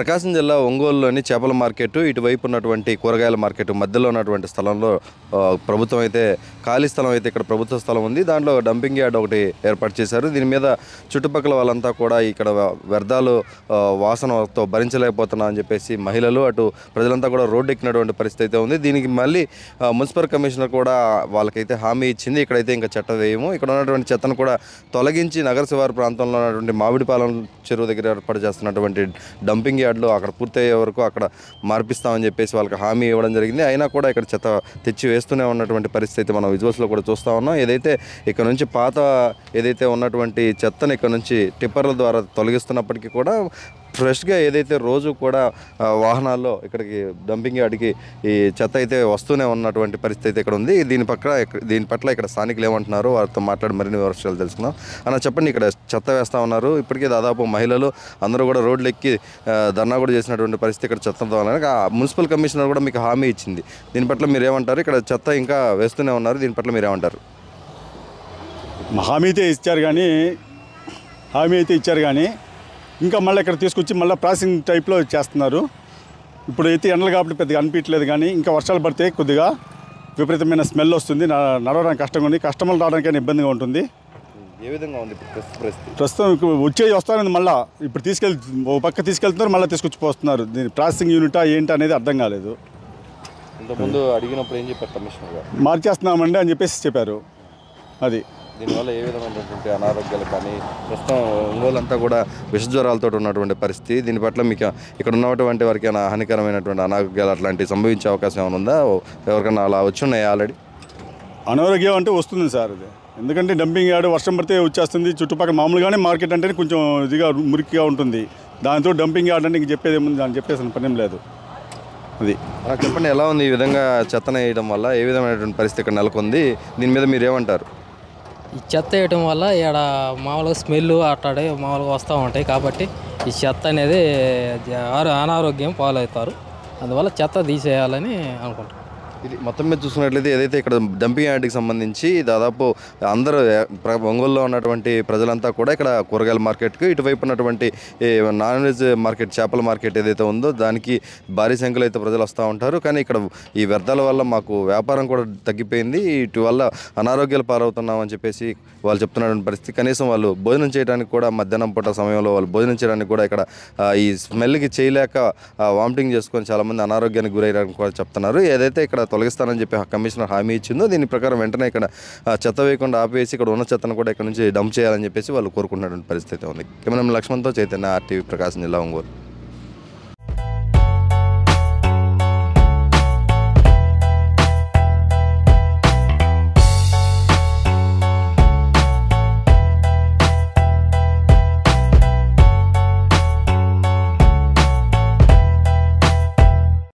ప్రకాశం జిల్లా ఒంగోలులోని చేపల మార్కెట్ ఇటువైపు ఉన్నటువంటి కూరగాయల మార్కెట్ మధ్యలో ఉన్నటువంటి స్థలంలో ప్రభుత్వం అయితే ఖాళీ స్థలం అయితే ఇక్కడ ప్రభుత్వ స్థలం ఉంది. దాంట్లో డంపింగ్ యార్డ్ ఒకటి ఏర్పాటు చేశారు. దీని మీద చుట్టుపక్కల వాళ్ళంతా కూడా ఇక్కడ వ్యర్థాలు వాసనతో భరించలేకపోతున్నా అని చెప్పేసి మహిళలు అటు ప్రజలంతా కూడా రోడ్డు ఎక్కినటువంటి పరిస్థితి అయితే ఉంది. దీనికి మళ్ళీ మున్సిపల్ కమిషనర్ కూడా వాళ్ళకైతే హామీ ఇచ్చింది. ఇక్కడైతే ఇంకా చెత్త వేయము, ఇక్కడ ఉన్నటువంటి చెత్తను కూడా తొలగించి నగర శివారు ప్రాంతంలో ఉన్నటువంటి మావిడిపాలెం చెరువు దగ్గర ఏర్పాటు చేస్తున్నటువంటి డంపింగ్ యార్డ్లో అక్కడ పూర్తయ్యే వరకు అక్కడ మార్పిస్తామని చెప్పేసి వాళ్ళకి హామీ ఇవ్వడం జరిగింది. అయినా కూడా ఇక్కడ చెత్త తెచ్చి వేస్తూనే ఉన్నటువంటి పరిస్థితి మనం విజువల్స్లో కూడా చూస్తూ ఉన్నాం. ఏదైతే ఇక్కడ నుంచి పాత ఏదైతే ఉన్నటువంటి చెత్తను ఇక్కడ నుంచి టిప్పర్ల ద్వారా తొలగిస్తున్నప్పటికీ కూడా ఫ్రెష్గా ఏదైతే రోజు కూడా వాహనాల్లో ఇక్కడికి డంపింగ్ యార్డ్కి ఈ చెత్త అయితే వస్తూనే ఉన్నటువంటి పరిస్థితి ఇక్కడ ఉంది. దీని పట్ల ఇక్కడ స్థానికులు ఏమంటున్నారు వారితో మాట్లాడి మరిన్ని వివరాలు తెలుసుకుందాం. అన్న చెప్పండి, ఇక్కడ చెత్త వేస్తూ ఉన్నారు. ఇప్పటికే దాదాపు మహిళలు అందరూ కూడా రోడ్లు ఎక్కి ధర్నా కూడా చేసినటువంటి పరిస్థితి ఇక్కడ చెత్త ద్వారా మున్సిపల్ కమిషనర్ కూడా మీకు హామీ ఇచ్చింది. దీని పట్ల మీరు ఏమంటారు? ఇక్కడ చెత్త ఇంకా వేస్తూనే ఉన్నారు, దీని పట్ల మీరు ఏమంటారు? హామీ అయితే ఇచ్చారు కానీ ఇంకా మళ్ళీ ఇక్కడ తీసుకొచ్చి మళ్ళీ ప్రాసెసింగ్ టైప్లో చేస్తున్నారు. ఇప్పుడు అయితే ఎండలు కాబట్టి పెద్దగా అనిపించలేదు, కానీ ఇంకా వర్షాలు పడితే కొద్దిగా విపరీతమైన స్మెల్ వస్తుంది. నడవడానికి కష్టంగా ఉంది, కస్టమర్లు రావడానికైనా ఇబ్బందిగా ఉంటుంది. ఏ విధంగా ఉంది ప్రస్తుతం? వచ్చేది వస్తానంది, మళ్ళీ ఇప్పుడు ఓ పక్క తీసుకెళ్తున్నారు, మళ్ళీ తీసుకొచ్చి పోస్తున్నారు. దీని ప్రాసెసింగ్ యూనిటా ఏంటి అనేది అర్థం కాలేదు. ఇంతకుముందు అడిగినప్పుడు ఏం చెప్పారు కమిషనర్ గారు? మార్చేస్తున్నామండి అని చెప్పేసి చెప్పారు. అది దీనివల్ల ఏ విధమైనటువంటి అనారోగ్యాలు కానీ ప్రస్తుతం ఒంగోలు అంతా కూడా విషజ్వరాలతో ఉన్నటువంటి పరిస్థితి. దీని పట్ల మీకు ఇక్కడ ఉన్నటువంటి వారికైనా హానికరమైనటువంటి అనారోగ్యాలు అట్లాంటివి సంభవించే అవకాశం ఏమైనా ఉందా? ఎవరికైనా అలా వచ్చున్నాయి? ఆల్రెడీ అనారోగ్యం అంటే వస్తుంది సార్. ఇది ఎందుకంటే డంపింగ్ యార్డ్ వర్షం పడితే వచ్చేస్తుంది. చుట్టుపక్కల మామూలుగానే మార్కెట్ అంటే కొంచెం ఇదిగా మురికిగా ఉంటుంది. దాంతో డంపింగ్ యార్డ్ అంటే ఇంక చెప్పేది ఏముంది, దాన్ని చెప్పేసిన పనేం లేదు. అది చెప్పండి, ఎలా ఉంది ఈ విధంగా చెత్తన వేయడం వల్ల ఏ విధమైనటువంటి పరిస్థితి ఇక్కడ నెలకొంది? దీని మీద మీరు ఏమంటారు? ఈ చెత్త వేయటం వల్ల ఇక్కడ మామూలుగా స్మెల్ అట్టాడే మామూలుగా వస్తూ ఉంటాయి, కాబట్టి ఈ చెత్త అనేది అనారోగ్యం పాలవుతారు. అందువల్ల చెత్త తీసేయాలని అనుకుంటాం. ఇది మొత్తం మీద చూసుకున్నట్లయితే ఏదైతే ఇక్కడ డంపింగ్ యార్డ్కి సంబంధించి దాదాపు అందరూ ఒంగోలులో ఉన్నటువంటి ప్రజలంతా కూడా ఇక్కడ కూరగాయల మార్కెట్కి ఇటువైపు ఉన్నటువంటి నాన్ వెజ్ మార్కెట్ చేపల మార్కెట్ ఏదైతే ఉందో దానికి భారీ సంఖ్యలో అయితే ప్రజలు వస్తూ ఉంటారు. కానీ ఇక్కడ ఈ వ్యర్థాల వల్ల మాకు వ్యాపారం కూడా తగ్గిపోయింది, వీటి వల్ల అనారోగ్యాలు పాలవుతున్నామని చెప్పేసి వాళ్ళు చెప్తున్నటువంటి పరిస్థితి. కనీసం వాళ్ళు భోజనం చేయడానికి కూడా మధ్యాహ్నం పూట సమయంలో వాళ్ళు భోజనం చేయడానికి కూడా ఇక్కడ ఈ స్మెల్కి చేయలేక వామిటింగ్ చేసుకొని చాలామంది అనారోగ్యానికి గురయ్యారని కూడా చెప్తున్నారు. ఏదైతే ఇక్కడ తొలగిస్తానని చెప్పి కమిషనర్ హామీ ఇచ్చిందో దీని ప్రకారం వెంటనే ఇక్కడ చెత్త వేయకుండా ఆపేసి ఇక్కడ ఉన్న చెత్తను కూడా ఇక్కడ నుంచి డంప్ చేయాలని చెప్పేసి వాళ్ళు కోరుకుంటున్నటువంటి పరిస్థితి ఉంది. కెమెరామెన్ లక్ష్మణ్తో చైతన్య, ఆర్టీవీ, ప్రకాశం జిల్లా, ఒంగోలు.